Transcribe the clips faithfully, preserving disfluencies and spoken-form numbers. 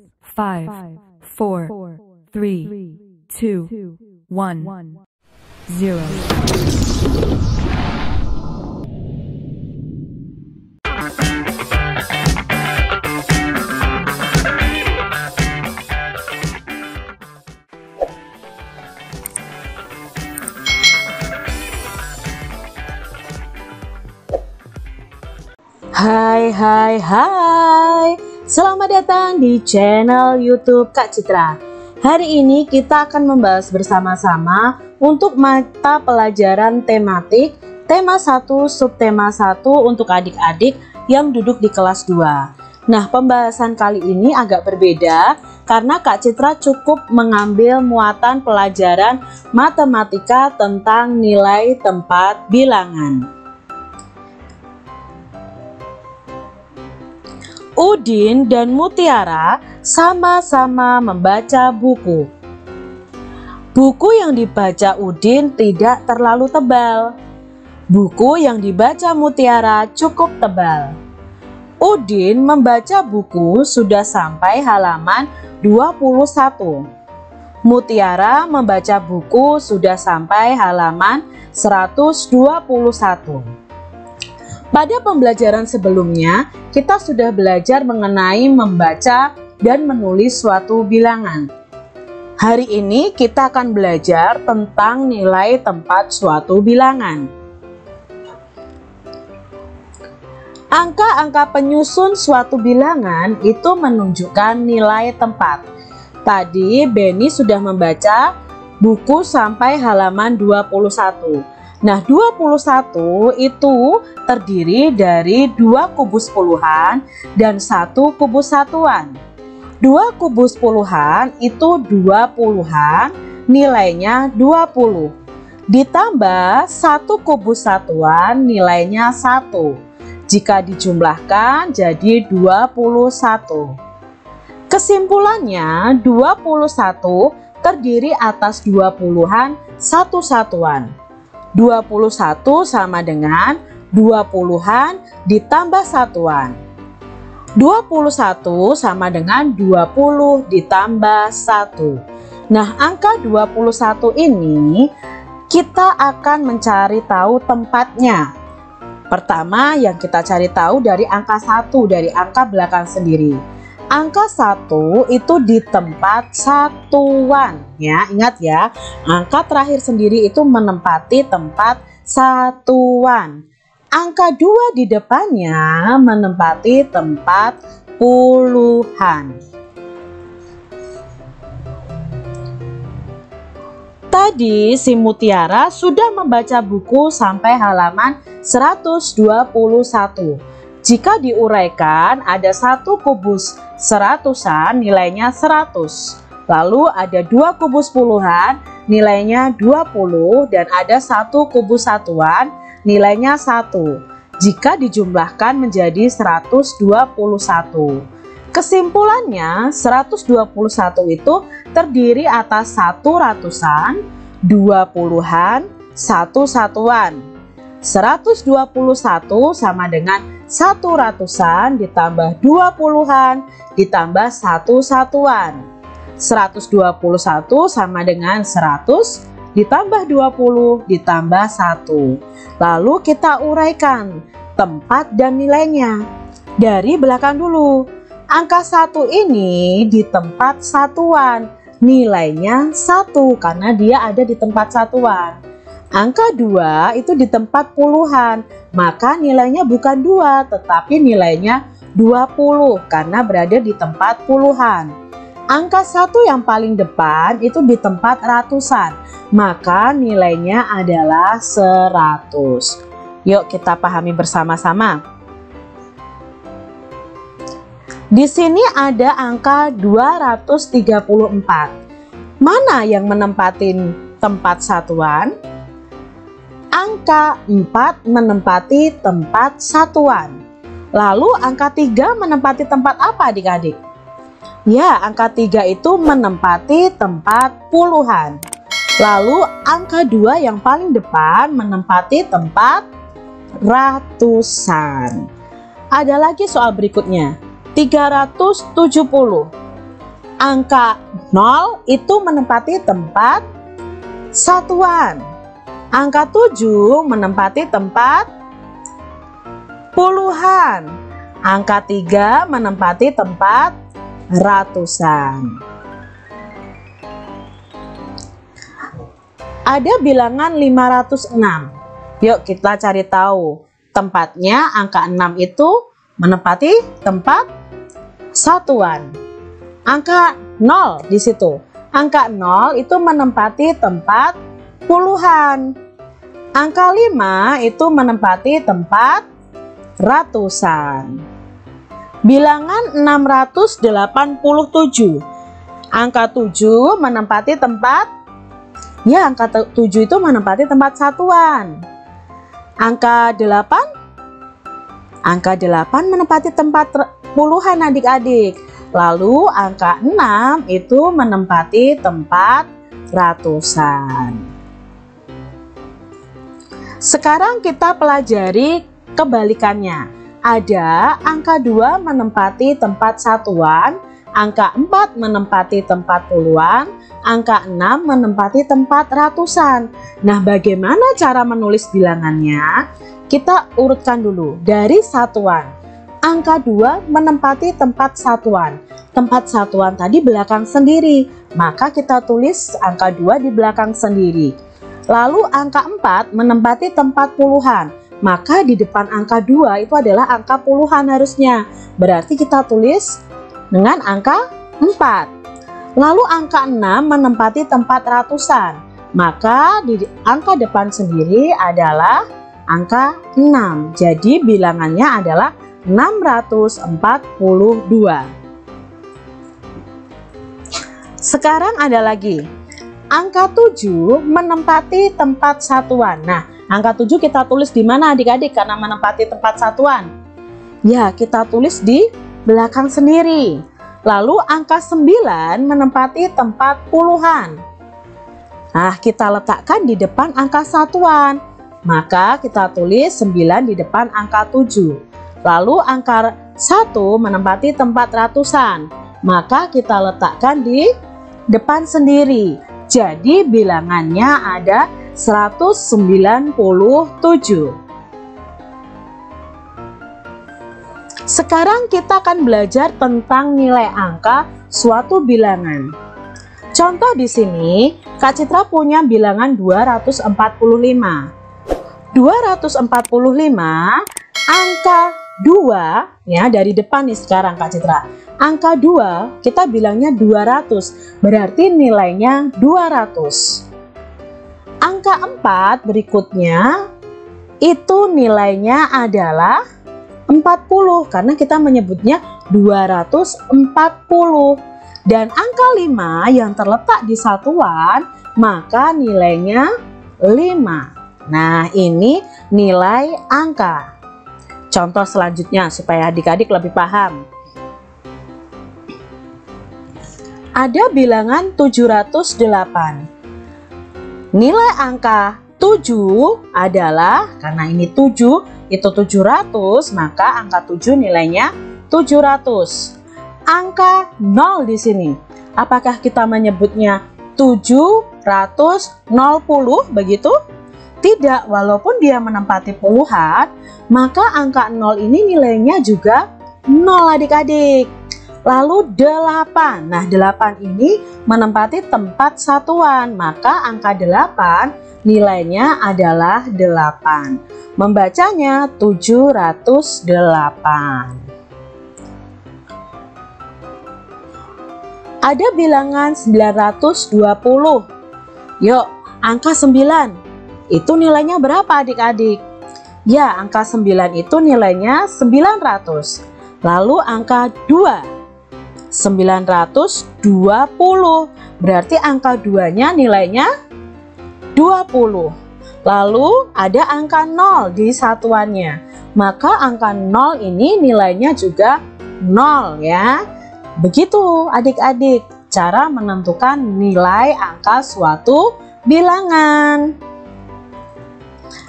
six, five, four, three, two, one, zero. Hai hai hai, selamat datang di channel YouTube Kak Citra. Hari ini kita akan membahas bersama-sama untuk mata pelajaran tematik tema satu subtema satu untuk adik-adik yang duduk di kelas dua. Nah, pembahasan kali ini agak berbeda karena Kak Citra cukup mengambil muatan pelajaran matematika tentang nilai tempat bilangan. Udin dan Mutiara sama-sama membaca buku. Buku yang dibaca Udin tidak terlalu tebal. Buku yang dibaca Mutiara cukup tebal. Udin membaca buku sudah sampai halaman dua puluh satu. Mutiara membaca buku sudah sampai halaman seratus dua puluh satu. Pada pembelajaran sebelumnya, kita sudah belajar mengenai membaca dan menulis suatu bilangan. Hari ini kita akan belajar tentang nilai tempat suatu bilangan. Angka-angka penyusun suatu bilangan itu menunjukkan nilai tempat. Tadi Benny sudah membaca buku sampai halaman dua puluh satu. Nah, dua puluh satu itu terdiri dari dua kubus puluhan dan satu kubus satuan. Dua kubus puluhan itu dua puluhan, nilainya dua puluh. Ditambah satu kubus satuan, nilainya satu. Jika dijumlahkan jadi dua puluh satu. Kesimpulannya, dua puluh satu terdiri atas dua puluhan, satu satuan. dua puluh satu sama dengan dua puluhan ditambah satuan. dua puluh satu sama dengan dua puluh ditambah satu. Nah, angka dua puluh satu ini kita akan mencari tahu tempatnya. Pertama yang kita cari tahu dari angka satu, dari angka belakang sendiri. Angka satu itu di tempat satuan, ya. Ingat ya, angka terakhir sendiri itu menempati tempat satuan. Angka dua di depannya menempati tempat puluhan. Tadi si Mutiara sudah membaca buku sampai halaman seratus dua puluh satu. Jika diuraikan, ada satu kubus seratusan, nilainya seratus. Lalu ada dua kubus puluhan, nilainya dua puluh. Dan ada satu kubus satuan, nilainya satu. Jika dijumlahkan menjadi seratus dua puluh satu. Kesimpulannya, seratus dua puluh satu itu terdiri atas satu ratusan, dua puluhan, satu satuan. seratus dua puluh satu sama dengan satu ratusan ditambah dua puluhan ditambah satu satuan. seratus dua puluh satu sama dengan seratus ditambah dua puluh ditambah satu. Lalu kita uraikan tempat dan nilainya. Dari belakang dulu. Angka satu ini di tempat satuan. Nilainya satu karena dia ada di tempat satuan. Angka dua itu di tempat puluhan, maka nilainya bukan dua tetapi nilainya dua puluh karena berada di tempat puluhan. Angka satu yang paling depan itu di tempat ratusan, maka nilainya adalah seratus. Yuk kita pahami bersama-sama. Di sini ada angka dua ratus tiga puluh empat. Mana yang menempati tempat satuan? Angka empat menempati tempat satuan. Lalu angka tiga menempati tempat apa adik-adik? Ya, angka tiga itu menempati tempat puluhan. Lalu angka dua yang paling depan menempati tempat ratusan. Ada lagi soal berikutnya, tiga ratus tujuh puluh. angka nol itu menempati tempat satuan. Angka tujuh menempati tempat puluhan. Angka tiga menempati tempat ratusan. Ada bilangan lima ratus enam. Yuk kita cari tahu tempatnya. Angka enam itu menempati tempat satuan. Angka nol di situ. Angka nol itu menempati tempat puluhan. Angka lima itu menempati tempat ratusan. Bilangan enam ratus delapan puluh tujuh. Angka tujuh menempati tempat Ya, angka tujuh itu menempati tempat satuan. Angka delapan, angka delapan menempati tempat puluhan adik-adik. Lalu angka enam itu menempati tempat ratusan. Sekarang kita pelajari kebalikannya. Ada angka dua menempati tempat satuan, angka empat menempati tempat puluhan, angka enam menempati tempat ratusan. Nah, bagaimana cara menulis bilangannya? Kita urutkan dulu dari satuan. Angka dua menempati tempat satuan. Tempat satuan tadi belakang sendiri, maka kita tulis angka dua di belakang sendiri. Lalu angka empat menempati tempat puluhan, maka di depan angka dua itu adalah angka puluhan harusnya. Berarti kita tulis dengan angka empat. Lalu angka enam menempati tempat ratusan, maka di angka depan sendiri adalah angka enam. Jadi bilangannya adalah enam ratus empat puluh dua. Sekarang ada lagi. Angka tujuh menempati tempat satuan. Nah, angka tujuh kita tulis di mana adik-adik karena menempati tempat satuan? Ya, kita tulis di belakang sendiri. Lalu angka sembilan menempati tempat puluhan. Nah, kita letakkan di depan angka satuan. Maka kita tulis sembilan di depan angka tujuh. Lalu angka satu menempati tempat ratusan. Maka kita letakkan di depan sendiri. Jadi bilangannya ada seratus sembilan puluh tujuh. Sekarang kita akan belajar tentang nilai angka suatu bilangan. Contoh di sini, Kak Citra punya bilangan dua ratus empat puluh lima. dua ratus empat puluh lima, angka dua, ya dari depan nih sekarang Kak Citra. Angka dua, kita bilangnya dua ratus, berarti nilainya dua ratus. Angka empat berikutnya, itu nilainya adalah empat puluh karena kita menyebutnya dua ratus empat puluh. Dan angka lima yang terletak di satuan maka nilainya lima. Nah, ini nilai angka. Contoh selanjutnya supaya adik-adik lebih paham. Ada bilangan tujuh ratus delapan. Nilai angka tujuh adalah, karena ini tujuh itu tujuh ratus, maka angka tujuh nilainya tujuh ratus. Angka nol di sini, apakah kita menyebutnya tujuh ratus nol puluh begitu? Tidak, walaupun dia menempati puluhan, maka angka nol ini nilainya juga nol adik-adik. Lalu delapan, nah delapan ini menempati tempat satuan, maka angka delapan nilainya adalah delapan. Membacanya tujuh ratus delapan. Ada bilangan sembilan ratus dua puluh. Yuk, angka sembilan itu nilainya berapa adik-adik? Ya, angka sembilan itu nilainya sembilan ratus. Lalu angka dua, sembilan ratus dua puluh. Berarti angka dua-nya nilainya dua puluh. Lalu ada angka nol di satuannya, maka angka nol ini nilainya juga nol ya. Begitu adik-adik cara menentukan nilai angka suatu bilangan.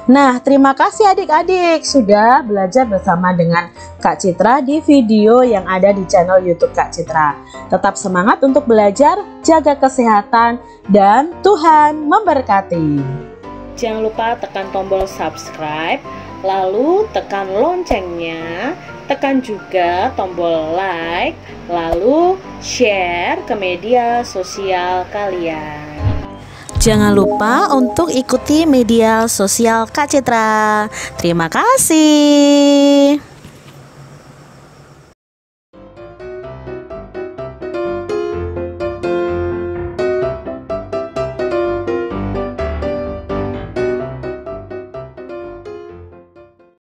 Nah, terima kasih adik-adik sudah belajar bersama dengan Kak Citra di video yang ada di channel YouTube Kak Citra. Tetap semangat untuk belajar, jaga kesehatan, dan Tuhan memberkati. Jangan lupa tekan tombol subscribe, lalu tekan loncengnya, tekan juga tombol like, lalu share ke media sosial kalian. Jangan lupa untuk ikuti media sosial Kak Citra. Terima kasih.